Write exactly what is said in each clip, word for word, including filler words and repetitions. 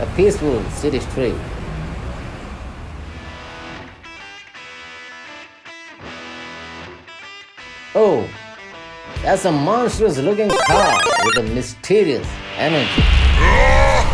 a peaceful city street. Oh, that's a monstrous looking car with a mysterious energy. Hey!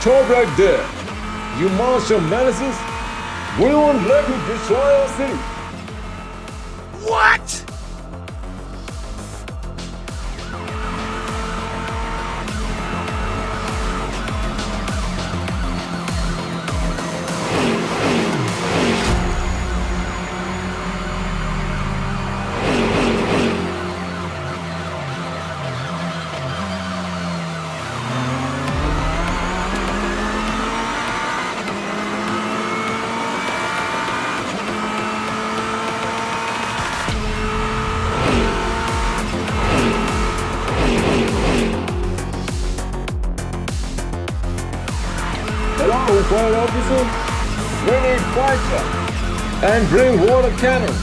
Stop right there! You monster menaces! We won't let you destroy our city! What?! Hello, fire officer. We need fire truck. And bring water cannon.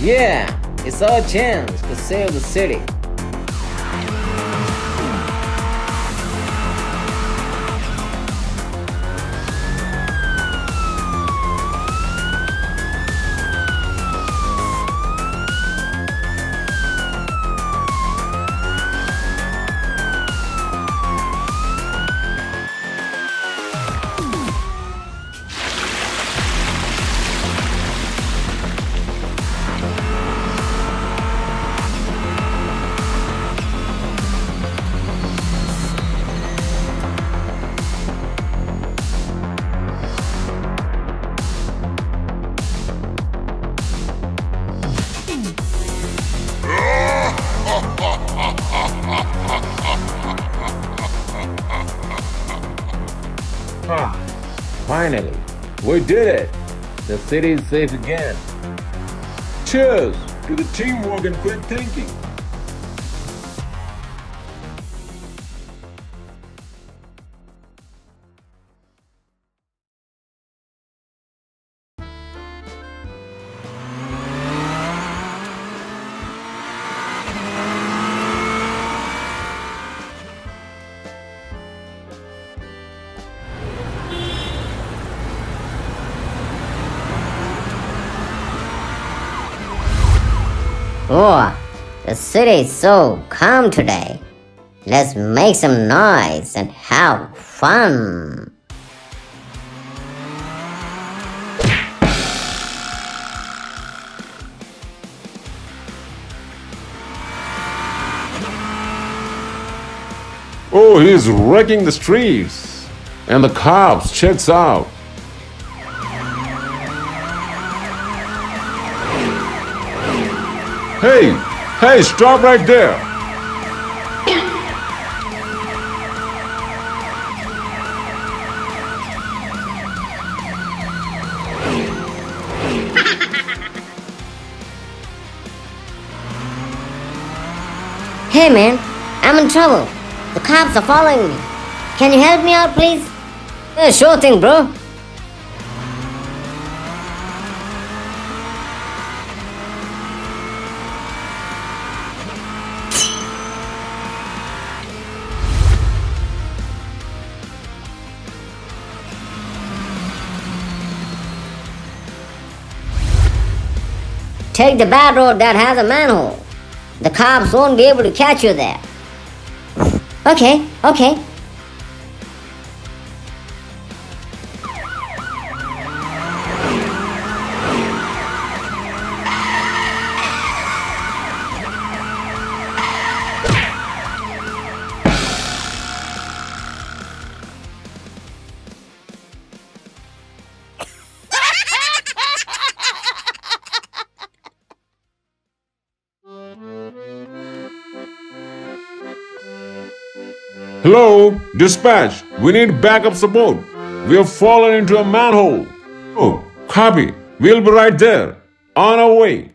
Yeah, it's our chance to save the city. Ah, finally, we did it! The city is safe again. Cheers to the teamwork and quick thinking! Oh, the city is so calm today. Let's make some noise and have fun. Oh, he's wrecking the streets. And the cops checks out. Hey, hey, stop right there. Hey man, I'm in trouble. The cops are following me. Can you help me out, please? Yeah, sure thing, bro. Take the bad road that has a manhole. The cops won't be able to catch you there. Okay, okay. Hello, dispatch. We need backup support. We have fallen into a manhole. Oh, copy. We'll be right there. On our way.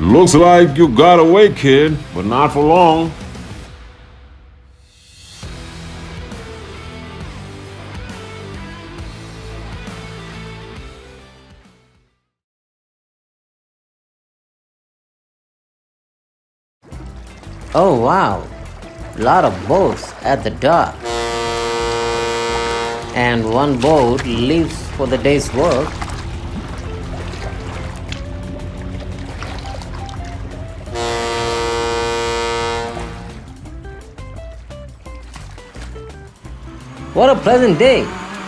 Looks like you got away, kid, but not for long. Oh wow, a lot of boats at the dock. And one boat leaves for the day's work. What a pleasant day.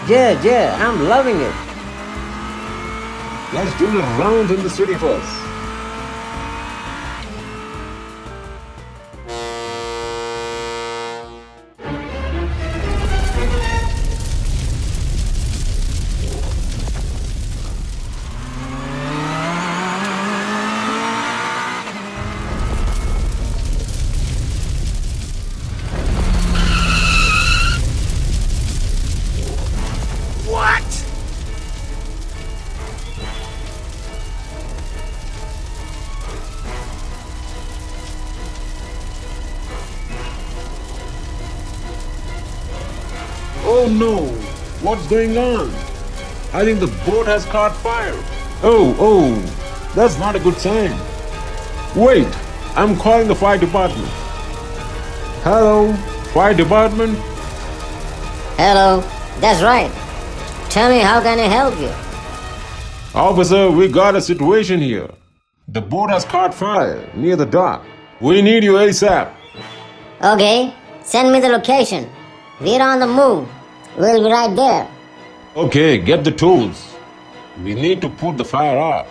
Yeah, yeah, I'm loving it. Let's do a round in the city first. don't know what's going on. I think the boat has caught fire. Oh, oh, that's not a good sign. Wait, I'm calling the fire department. Hello, fire department? Hello, that's right. Tell me, how can I help you? Officer, we got a situation here. The boat has caught fire near the dock. We need you ASAP. Okay, send me the location. We're on the move. We'll be right there. Okay, get the tools. We need to put the fire out.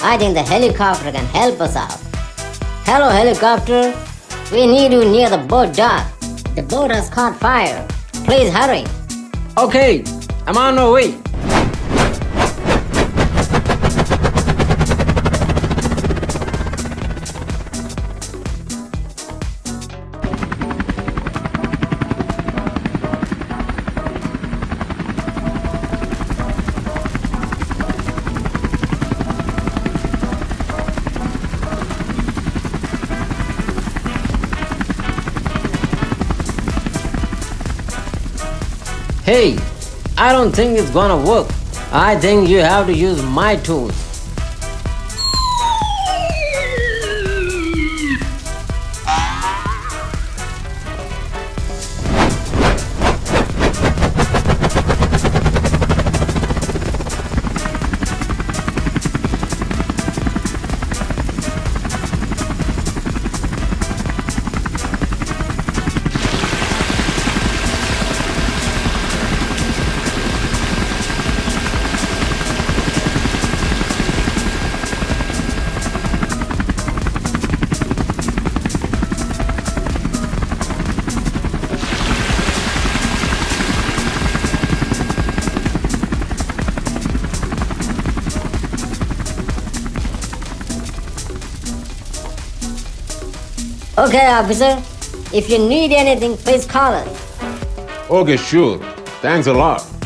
I think the helicopter can help us out. Hello, helicopter. We need you near the boat dock. The boat has caught fire. Please hurry. Okay, I'm on my way. Hey, I don't think it's gonna work. I think you have to use my tools. Okay, officer. If you need anything, please call us. Okay, sure. Thanks a lot.